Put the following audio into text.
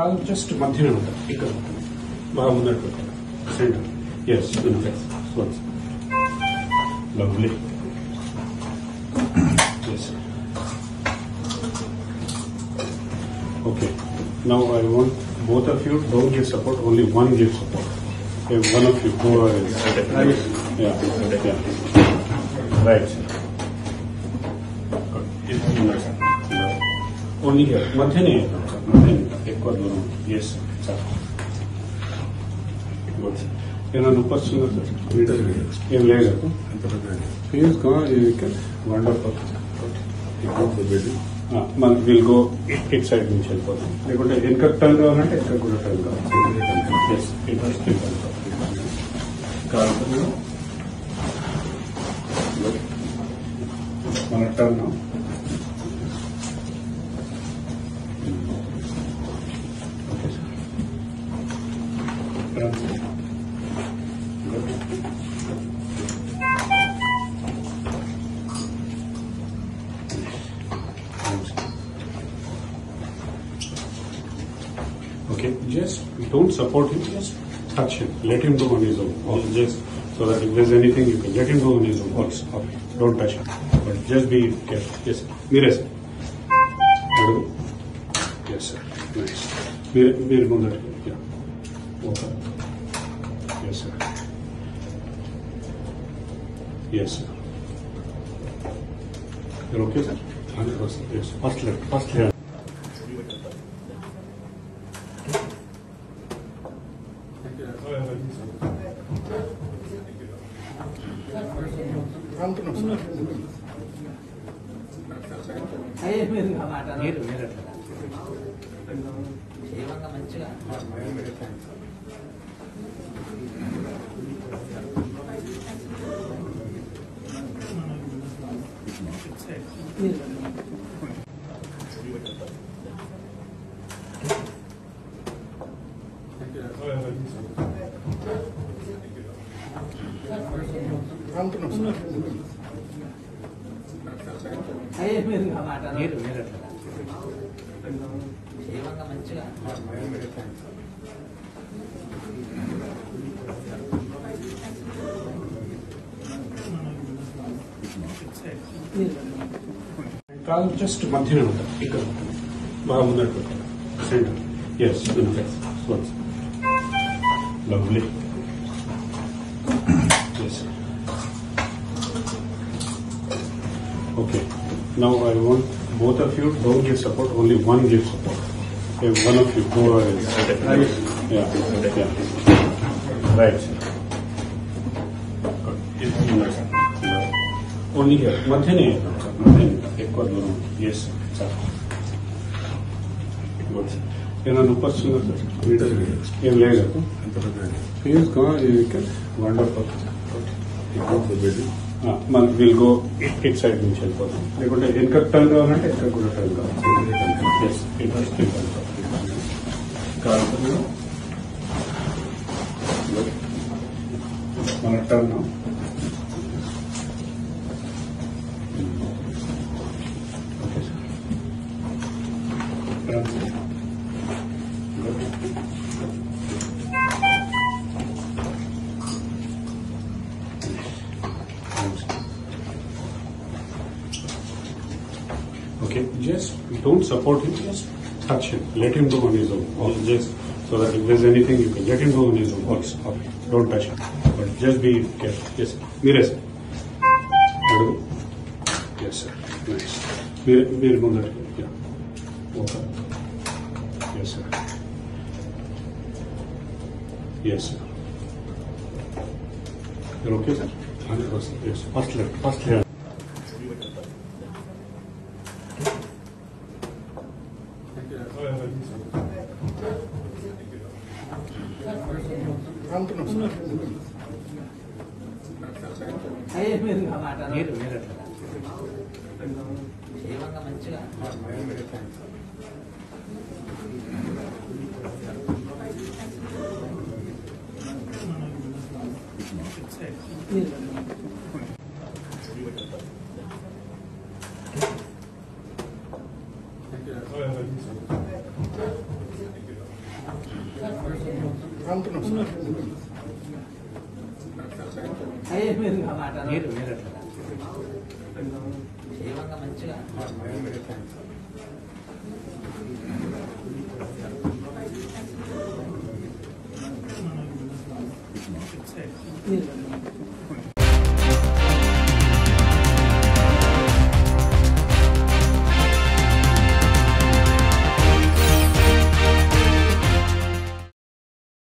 కాదు, జస్ట్ మధ్యనే ఉంటుంది ఇక్కడ ఉంటుంది మహాముదర్ప centre. Yes lovely. Okay, now I want both of you, don't give support, only one give support. If one of you go is yeah right good is only here madhyane ekko do yes sir good ena upasthana leader em layer please go you can wonderful you go to the మనం will go it side నుంచి వెళ్ళిపోతాం, లేకుంటే వెనుక turn కావాలంటే ఎక్కడ కూడా turn కావాలి. మన turn don't support him, just touch him, let him go on his own, or just so that if there's anything you can let him go on his own also. Okay, don't touch him, but just be careful. Yes Mireya sir, yes sir, nice Mireya Mundar, yeah okay yes sir, yes sir, you're okay sir, 100% yes, first left కాదు, just మధ్యనే ఉంటుంది ఇక్కడ ఉంటుంది మహాముందర్ప centre. Yes lovely. Okay, now I want both of you, don't give support, only one give support. If one of you go is yeah right good is only here madhyane ekko do yes sir good ena upasthana leader em layer please go you can wonderful you go to the మనం will go it side నుంచి వెళ్ళిపోతాం, లేకుంటే వెనుక turn కావాలంటే ఎక్కడ కూడా turn కావాలి. మన turn support him, just touch him, let him go on his own or just so that if there's anything you can let him go on his own also. Okay, don't touch him, but just be careful. Yes Meera sir, yes sir, nice Meera Mundar, yeah okay yes sir, yes sir, you're okay sir, 100% yes, first left మంచిగా